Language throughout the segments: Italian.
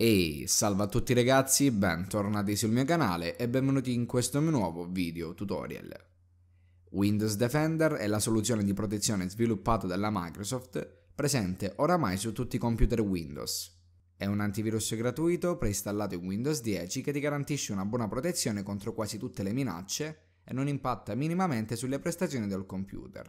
Ehi, salve a tutti ragazzi, bentornati sul mio canale e benvenuti in questo mio nuovo video tutorial. Windows Defender è la soluzione di protezione sviluppata dalla Microsoft, presente oramai su tutti i computer Windows. È un antivirus gratuito preinstallato in Windows 10 che ti garantisce una buona protezione contro quasi tutte le minacce e non impatta minimamente sulle prestazioni del computer.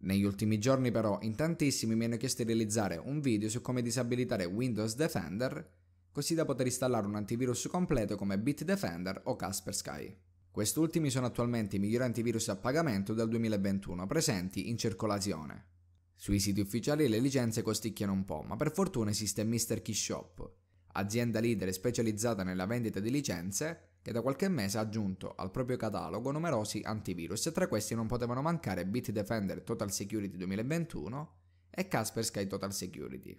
Negli ultimi giorni però in tantissimi mi hanno chiesto di realizzare un video su come disabilitare Windows Defender così da poter installare un antivirus completo come Bitdefender o Kaspersky. Quest'ultimi sono attualmente i migliori antivirus a pagamento del 2021 presenti in circolazione. Sui siti ufficiali le licenze costicchiano un po', ma per fortuna esiste Mr. Key Shop, azienda leader specializzata nella vendita di licenze, che da qualche mese ha aggiunto al proprio catalogo numerosi antivirus e tra questi non potevano mancare Bitdefender Total Security 2021 e Kaspersky Total Security.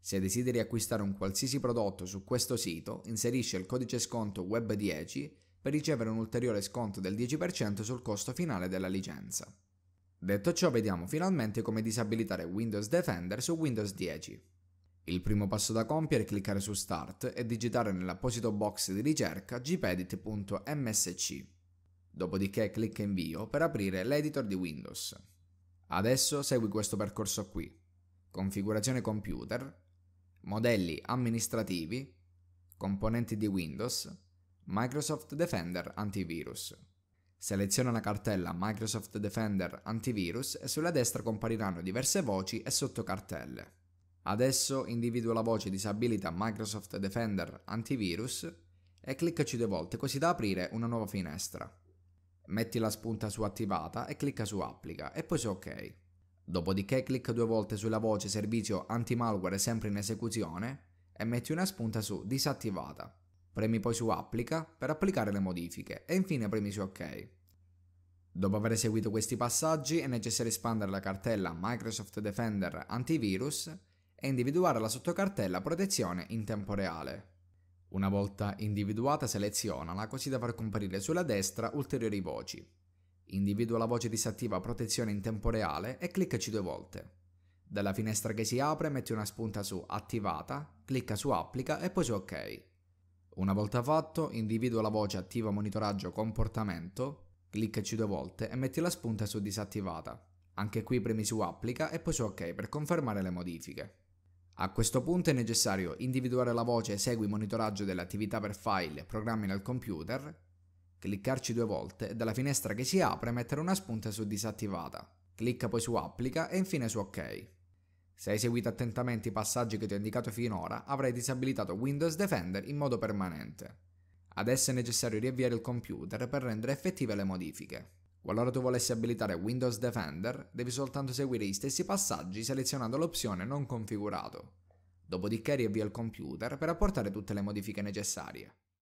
Se desideri acquistare un qualsiasi prodotto su questo sito, inserisci il codice sconto WEB10 per ricevere un ulteriore sconto del 10% sul costo finale della licenza. Detto ciò, vediamo finalmente come disabilitare Windows Defender su Windows 10. Il primo passo da compiere è cliccare su Start e digitare nell'apposito box di ricerca gpedit.msc. Dopodiché clicca Invio per aprire l'editor di Windows. Adesso segui questo percorso qui. Configurazione computer, modelli amministrativi, componenti di Windows, Microsoft Defender antivirus. Seleziona la cartella Microsoft Defender antivirus e sulla destra compariranno diverse voci e sottocartelle. Adesso individua la voce disabilita Microsoft Defender antivirus e cliccaci 2 volte così da aprire una nuova finestra. Metti la spunta su attivata e clicca su applica e poi su ok. Dopodiché clicca 2 volte sulla voce servizio anti-malware sempre in esecuzione e metti una spunta su disattivata. Premi poi su applica per applicare le modifiche e infine premi su ok. Dopo aver eseguito questi passaggi è necessario espandere la cartella Microsoft Defender antivirus e individuare la sottocartella protezione in tempo reale. Una volta individuata selezionala così da far comparire sulla destra ulteriori voci. Individua la voce disattiva protezione in tempo reale e cliccaci 2 volte. Dalla finestra che si apre metti una spunta su attivata, clicca su applica e poi su ok. Una volta fatto individua la voce attiva monitoraggio comportamento, cliccaci 2 volte e metti la spunta su disattivata. Anche qui premi su applica e poi su ok per confermare le modifiche. A questo punto è necessario individuare la voce esegui monitoraggio delle attività per file e programmi nel computer, cliccarci 2 volte e dalla finestra che si apre mettere una spunta su disattivata. Clicca poi su applica e infine su ok. Se hai seguito attentamente i passaggi che ti ho indicato finora, avrai disabilitato Windows Defender in modo permanente. Adesso è necessario riavviare il computer per rendere effettive le modifiche. Qualora tu volessi abilitare Windows Defender, devi soltanto seguire gli stessi passaggi selezionando l'opzione Non configurato. Dopodiché riavvia il computer per apportare tutte le modifiche necessarie.